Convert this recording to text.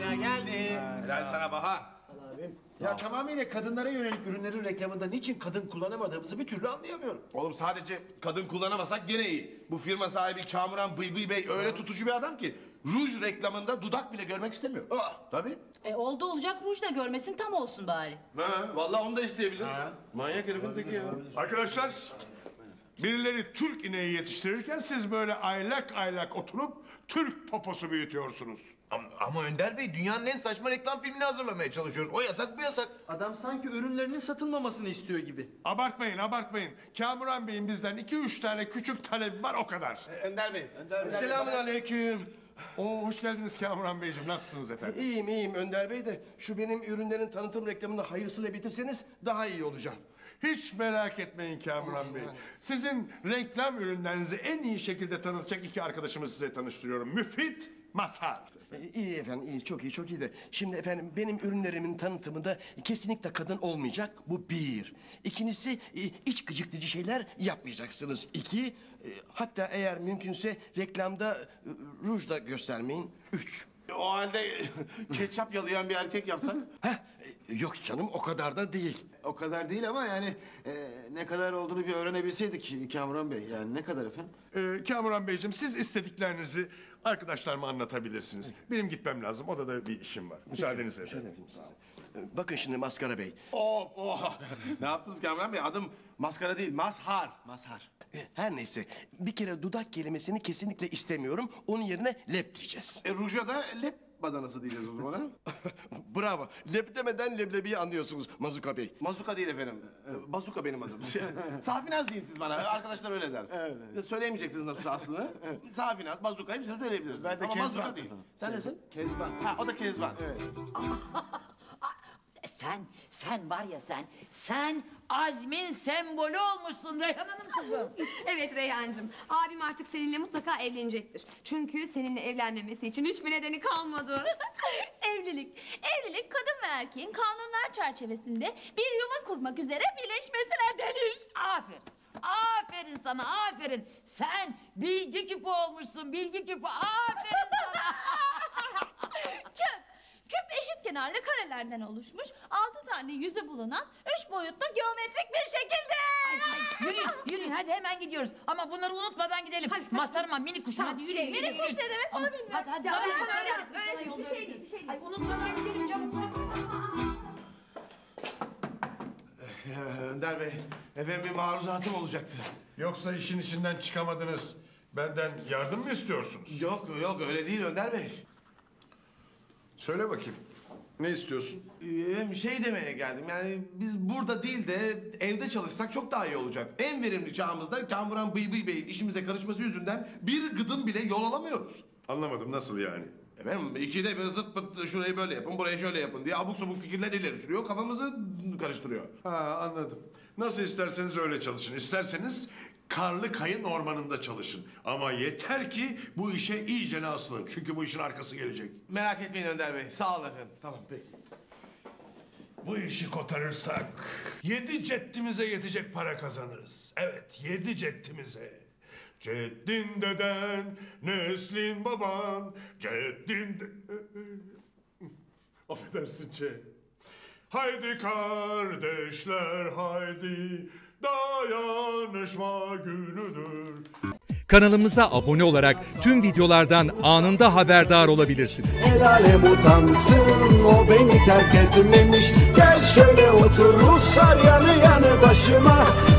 Bahaneler geldi. Helal sana Baha. Ya tamamıyla kadınlara yönelik ürünlerin reklamında niçin kadın kullanamadığımızı bir türlü anlayamıyorum. Oğlum sadece kadın kullanamasak gene iyi. Bu firma sahibi Kamuran Bıybıy Bey öyle tutucu bir adam ki ruj reklamında dudak bile görmek istemiyor. Aa, tabii. Oldu olacak ruj da görmesin tam olsun bari. Ha, vallahi onu da isteyebilir. Ha. Manyak herifindeki ya. Arkadaşlar birileri Türk ineği yetiştirirken siz böyle aylak aylak oturup Türk poposu büyütüyorsunuz. Ama Önder Bey dünyanın en saçma reklam filmini hazırlamaya çalışıyoruz. O yasak bu yasak. Adam sanki ürünlerinin satılmamasını istiyor gibi. Abartmayın abartmayın. Kamuran Bey'in bizden 2-3 tane küçük talebi var o kadar. Önder Bey. Selamünaleyküm. Oo, hoş geldiniz Kamuran Beyciğim. Nasılsınız efendim? İyiyim iyiyim Önder Bey de şu benim ürünlerin tanıtım reklamını hayırsıyla bitirseniz daha iyi olacağım. Hiç merak etmeyin Kamuran Bey. Sizin reklam ürünlerinizi en iyi şekilde tanıtacak iki arkadaşımı size tanıştırıyorum. Müfit Mazhar. İyi efendim, iyi. Çok iyi, çok iyi de. Şimdi efendim benim ürünlerimin tanıtımında kesinlikle kadın olmayacak. Bu bir. İkincisi iç gıcıklıcı şeyler yapmayacaksınız. İki, hatta eğer mümkünse reklamda ruj da göstermeyin. Üç. O halde ketçap yalayan bir erkek yapsak? Heh, yok canım o kadar da değil. O kadar değil ama yani ne kadar olduğunu bir öğrenebilseydik Kamuran Bey. Yani ne kadar efendim? Kamuran Beyciğim siz istediklerinizi arkadaşlarıma anlatabilirsiniz. Evet. Benim gitmem lazım odada bir işim var. Müsaadenizle efendim. Bakın şimdi Maskara Bey. Oh, oh. Ne yaptınız Kamuran Bey? Adım Maskara değil, Mazhar. Mazhar. Her neyse, bir kere dudak kelimesini kesinlikle istemiyorum. Onun yerine lep diyeceğiz. Ruja da lep badanası diyeceğiz o zaman. Bravo, lep demeden leblebiyi anlıyorsunuz Mazuka Bey. Mazuka değil efendim, bazuka benim adım. Safinaz deyin siz bana, arkadaşlar öyle der. Evet, evet. Söyleyemeyeceksiniz nasıl aslında. Safinaz, bazuka hepsini söyleyebiliriz. Ben de ama Mazuka değil. Sen nesin? Kezban. Ha, o da Kezban. Evet. Sen var ya sen azmin sembolü olmuşsun Reyhan Hanım kızım. Evet Reyhancığım, abim artık seninle mutlaka evlenecektir. Çünkü seninle evlenmemesi için hiçbir nedeni kalmadı. Evlilik kadın ve erkeğin kanunlar çerçevesinde bir yuva kurmak üzere birleşmesine denir. Aferin sana, aferin. Sen bilgi küpü olmuşsun, bilgi küpü. Aferin sana. Küp eşit kenarlı karelerden oluşmuş, 6 tane yüzü bulunan 3 boyutlu geometrik bir şekilde. Yürüyün hadi hemen gidiyoruz. Ama bunları unutmadan gidelim. Masarıma, mini kuşum hadi yürüyün. Mini kuş ne demek onu bilmiyorum. Hadi sana bir şey değil. Unutmadan gidelim canım. Önder Bey, efendim bir maruzatım olacaktı. Yoksa işin içinden çıkamadınız. Benden yardım mı istiyorsunuz? Yok öyle değil Önder Bey. Söyle bakayım, ne istiyorsun? Şey demeye geldim, yani biz burada değil de evde çalışsak çok daha iyi olacak. En verimli çağımızda Kamuran Bıybıy Bey'in işimize karışması yüzünden bir gıdım bile yol alamıyoruz. Anlamadım, nasıl yani? Efendim, ikide bir zırt pırt şurayı böyle yapın, burayı şöyle yapın diye abuk sabuk fikirler ileri sürüyor, kafamızı karıştırıyor. Ha, anladım. Nasıl isterseniz öyle çalışın, isterseniz karlı kayın ormanında çalışın. Ama yeter ki bu işe iyicene asılın. Çünkü bu işin arkası gelecek. Merak etmeyin Önder Bey. Sağ olun efendim. Tamam peki. Bu işi kotarırsak 7 ceddimize yetecek para kazanırız. Evet 7 ceddimize. Ceddin deden, neslin baban, ceddin affedersin Çe. Haydi kardeşler haydi. Dayanışma günüdür. Kanalımıza abone olarak tüm videolardan anında haberdar olabilirsiniz. Helale mutansın, o beni terk etmemiş. Gel şöyle otur Ruhsar yanı başıma.